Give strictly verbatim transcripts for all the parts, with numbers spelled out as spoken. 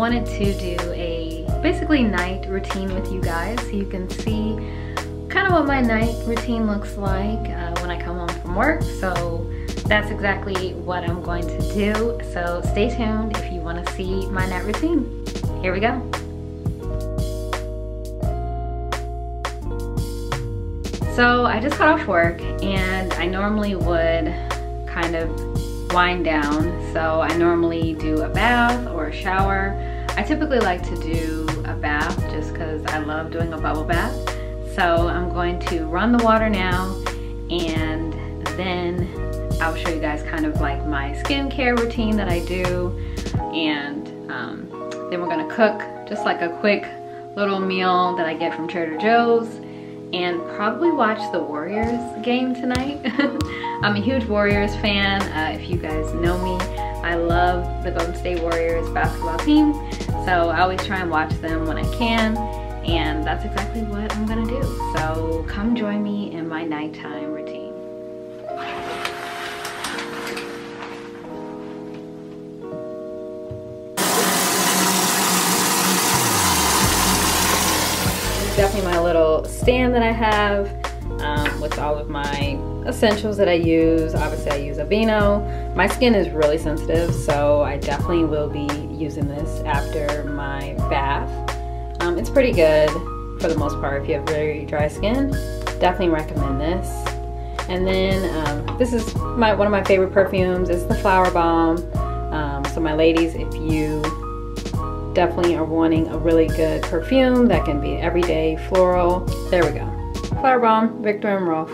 wanted to do a basically night routine with you guys so you can see kind of what my night routine looks like uh, when I come home from work. So that's exactly what I'm going to do. So stay tuned if you want to see my night routine. Here we go. So I just got off work and I normally would kind of wind down. So I normally do a bath or a shower. I typically like to do a bath just because I love doing a bubble bath. So I'm going to run the water now and then I'll show you guys kind of like my skincare routine that I do. And um, then we're gonna cook just like a quick little meal that I get from Trader Joe's, and probably watch the Warriors game tonight. I'm a huge Warriors fan. Uh, if you guys know me, I love the Golden State Warriors basketball team. So I always try and watch them when I can. And that's exactly what I'm gonna do. So come join me in my nighttime routine. Definitely my little stand that I have um, with all of my essentials that I use. Obviously I use Aveeno. My skin is really sensitive, so I definitely will be using this after my bath. Um, it's pretty good for the most part if you have very dry skin. Definitely recommend this. And then um, this is my one of my favorite perfumes. It's the Flowerbomb. Um, so my ladies, if you definitely are wanting a really good perfume that can be everyday floral, there we go, Flowerbomb, Victor and Rolf.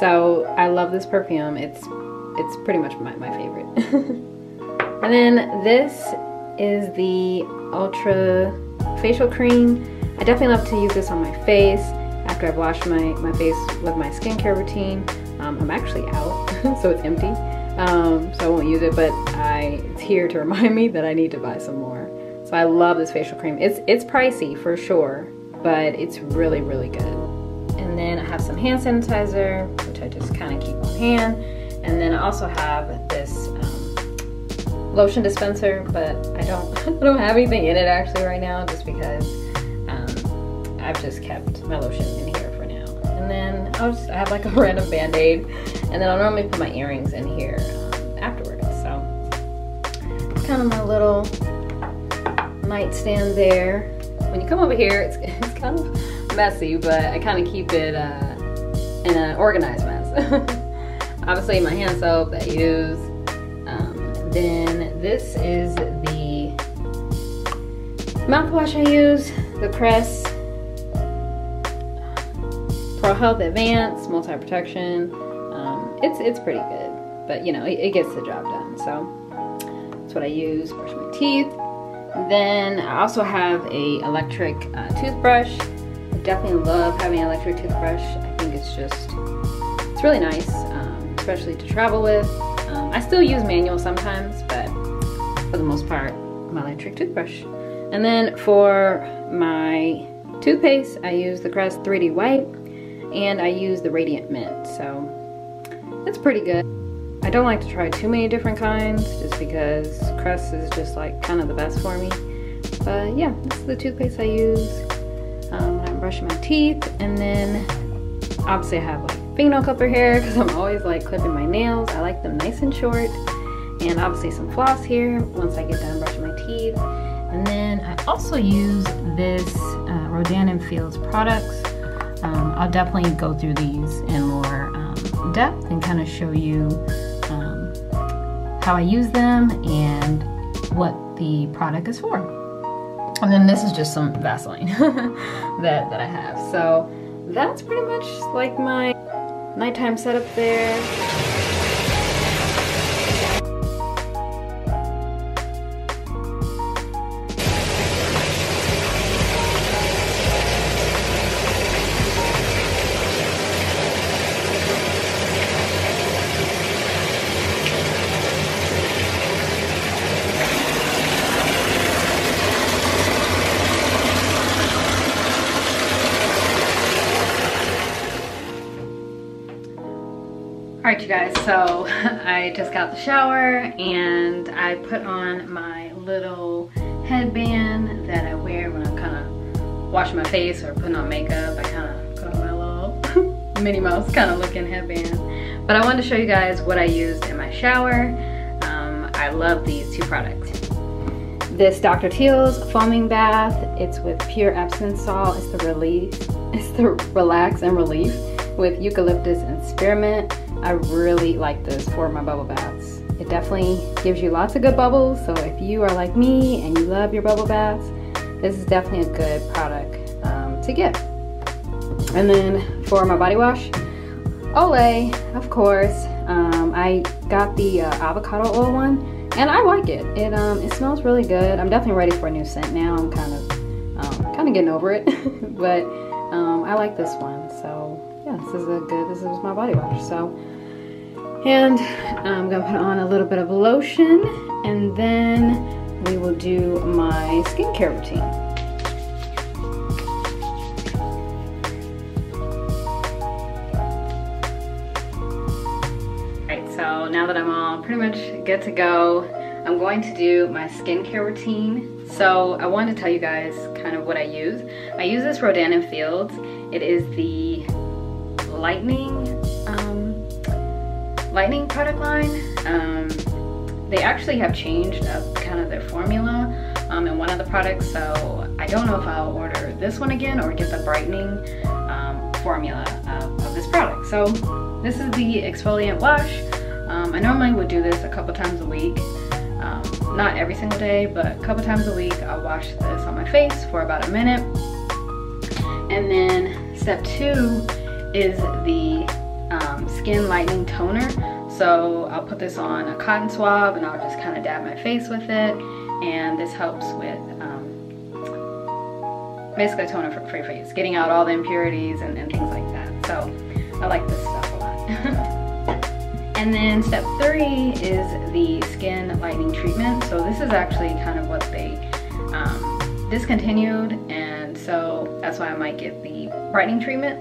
So I love this perfume. It's it's pretty much my, my favorite. And then this is the Ultra Facial Cream. I definitely love to use this on my face after I've washed my, my face with my skincare routine. Um, I'm actually out, so it's empty. Um, so I won't use it, but I, it's here to remind me that I need to buy some more. So I love this facial cream. It's it's pricey for sure, but it's really, really good. And then I have some hand sanitizer, which I just kind of keep on hand. And then I also have this um, lotion dispenser, but I don't I don't have anything in it actually right now, just because um, I've just kept my lotion in here for now. And then I'll just I have like a random band-aid, and then I'll normally put my earrings in here um, afterwards. So it's kind of my little nightstand there. When you come over here, it's, it's kind of messy, but I kind of keep it uh, in an organized mess. Obviously my hand soap that I use. Um, then this is the mouthwash I use, the Crest Pro Health Advanced Multi Protection. Um, it's it's pretty good, but you know it, it gets the job done. So that's what I use. Brush my teeth. Then I also have a electric uh, toothbrush. I definitely love having an electric toothbrush. I think it's just, it's really nice, um, especially to travel with. Um, I still use manual sometimes, but for the most part, my electric toothbrush. And then for my toothpaste, I use the Crest three D White, and I use the Radiant Mint, so it's pretty good. I don't like to try too many different kinds just because Crest is just like kind of the best for me. But yeah, this is the toothpaste I use um, when I'm brushing my teeth. And then obviously I have like fingernail clipper here because I'm always like clipping my nails. I like them nice and short. And obviously some floss here once I get done brushing my teeth. And then I also use this uh, Rodan and Fields products. Um, I'll definitely go through these in more um, depth and kind of show you how I use them and what the product is for. And then this is just some Vaseline that, that I have. So that's pretty much like my nighttime setup there. Alright you guys, so I just got the shower and I put on my little headband that I wear when I'm kind of washing my face or putting on makeup. I kind of put on my little Minnie Mouse kind of looking headband. But I wanted to show you guys what I used in my shower. Um, I love these two products. This Doctor Teal's foaming bath. It's with pure Epsom salt. It's the relief. It's the relax and relief with eucalyptus and spearmint. I really like this for my bubble baths. It definitely gives you lots of good bubbles, so if you are like me and you love your bubble baths, this is definitely a good product um, to get. And then for my body wash, Olay, of course. Um, I got the uh, avocado oil one, and I like it. It, um, it smells really good. I'm definitely ready for a new scent now. I'm kind of, um, kind of getting over it, but um, I like this one. So yeah, this is a good, this is my body wash. So. And I'm gonna put on a little bit of lotion, and then we will do my skincare routine. All right, so now that I'm all pretty much good to go, I'm going to do my skincare routine. So I want to tell you guys kind of what I use. I use this Rodan and Fields. It is the lightning um, lightning product line. Um, they actually have changed up kind of their formula um, in one of the products, so I don't know if I'll order this one again or get the brightening um, formula of, of this product. So this is the exfoliant wash. Um, I normally would do this a couple times a week, um, not every single day, but a couple times a week. I'll wash this on my face for about a minute. And then step two is the Um, skin lightening toner. So I'll put this on a cotton swab and I'll just kind of dab my face with it, and this helps with um, basically toner for, for your face, getting out all the impurities and, and things like that. So I like this stuff a lot. And then step three is the skin lightening treatment. So this is actually kind of what they um, discontinued, and so that's why I might get the brightening treatment.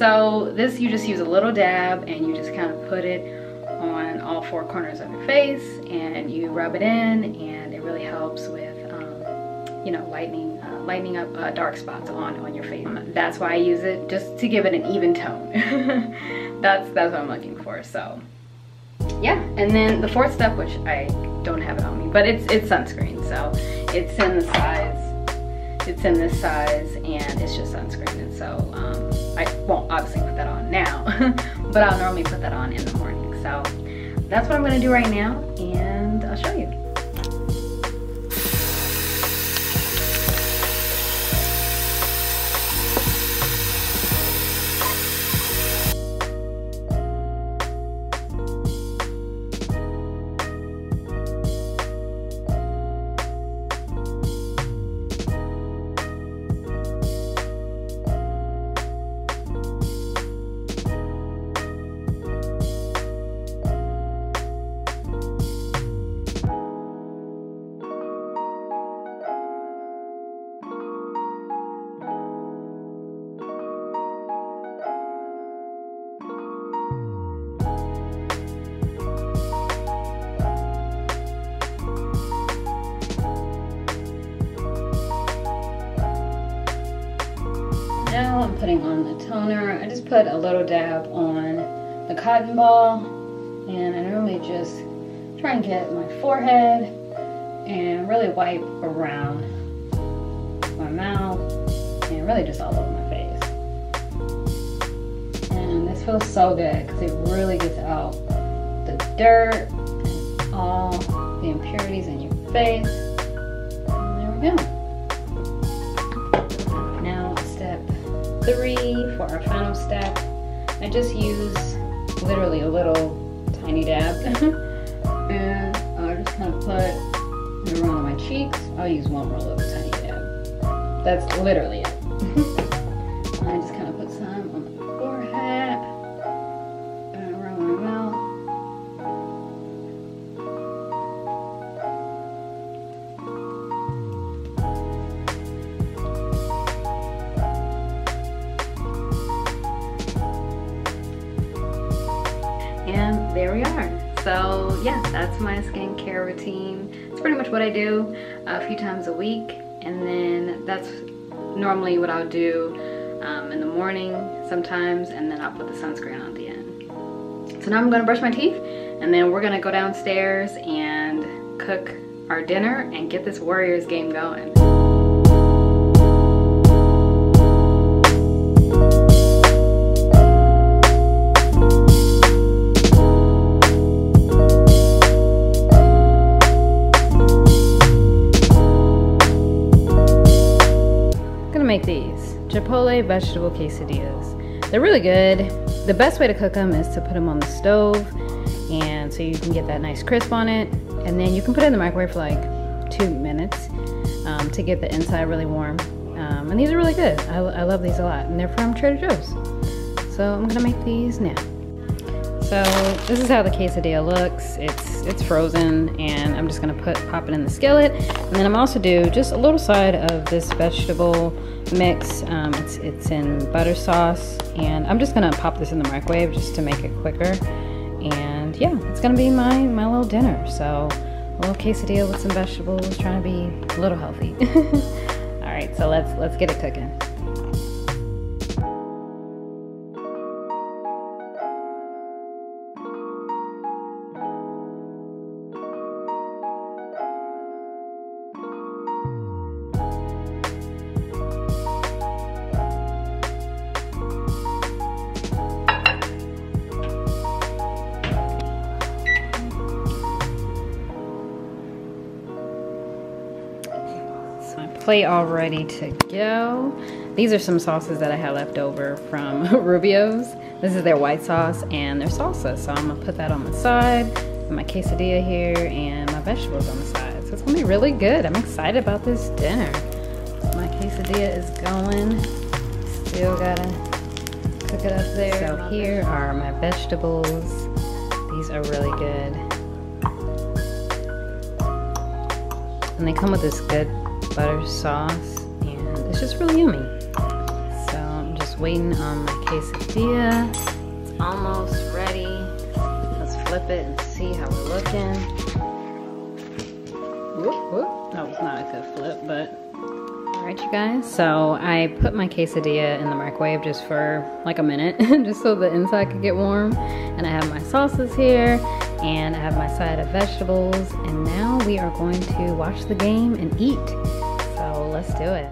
So this, you just use a little dab and you just kind of put it on all four corners of your face and you rub it in, and it really helps with, um, you know, lightening, uh, lightening up uh, dark spots on, on your face. That's why I use it, just to give it an even tone. that's, that's what I'm looking for, so. Yeah, and then the fourth step, which I don't have it on me, but it's, it's sunscreen, so it's in the size. It's in this size and it's just sunscreen, and so um, I won't obviously put that on now, but I'll normally put that on in the morning. So that's what I'm going to do right now, and I'll show you. Now I'm putting on the toner. I just put a little dab on the cotton ball, and I normally just try and get my forehead and really wipe around my mouth and really just all over my face. And this feels so good because it really gets out the dirt and all the impurities in your face. And there we go. Three for our final step. I just use literally a little tiny dab, and I'll just kind of put it around my cheeks. I'll use one more little tiny dab. That's literally it. I just kind of put some on my forehead and around my mouth. There we are. So yeah, that's my skincare routine. It's It's pretty much what I do a few times a week, and then that's normally what I'll do um, in the morning sometimes, and then I'll put the sunscreen on at the end. So now I'm gonna brush my teeth, and then we're gonna go downstairs and cook our dinner and get this Warriors game going. Make these chipotle vegetable quesadillas. They're really good. The best way to cook them is to put them on the stove, and so you can get that nice crisp on it, and then you can put it in the microwave for like two minutes um, to get the inside really warm, um, and these are really good. I, I love these a lot, and they're from Trader Joe's. So I'm gonna make these now. So this is how the quesadilla looks. It's it's frozen, and I'm just gonna put pop it in the skillet, and then I'm also do just a little side of this vegetable mix. Um, it's, it's in butter sauce, and I'm just gonna pop this in the microwave just to make it quicker. And yeah, it's gonna be my, my little dinner. So a little quesadilla with some vegetables, trying to be a little healthy. All right, so let's, let's get it cooking. Plate all ready to go. These are some sauces that I had left over from Rubio's. This is their white sauce and their salsa, so I'm gonna put that on the side, and my quesadilla here, and my vegetables on the side. So it's gonna be really good. I'm excited about this dinner. My quesadilla is going. Still gotta cook it up there. So here are my vegetables. These are really good. And they come with this good butter sauce, and it's just really yummy. So I'm just waiting on my quesadilla. It's almost ready. Let's flip it and see how we're looking. Whoop, whoop. That was not a good flip, but alright you guys. So I put my quesadilla in the microwave just for like a minute, just so the inside could get warm. And I have my sauces here, and I have my side of vegetables, and now we are going to watch the game and eat. So let's do it.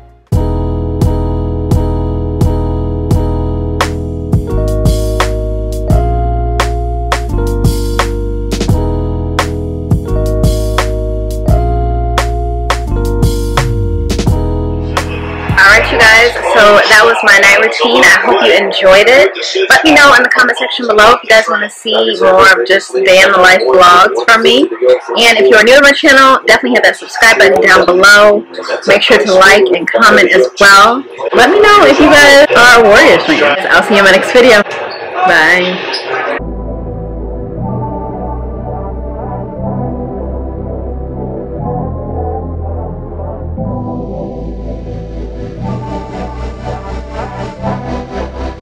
Alright you guys, so that was my night routine. I hope you enjoyed it. Let me know in the comment section below if you guys want to see more of just day in the life vlogs from me. And if you are new to my channel, definitely hit that subscribe button down below. Make sure to like and comment as well. Let me know if you guys are Warriors fans. I'll see you in my next video. Bye.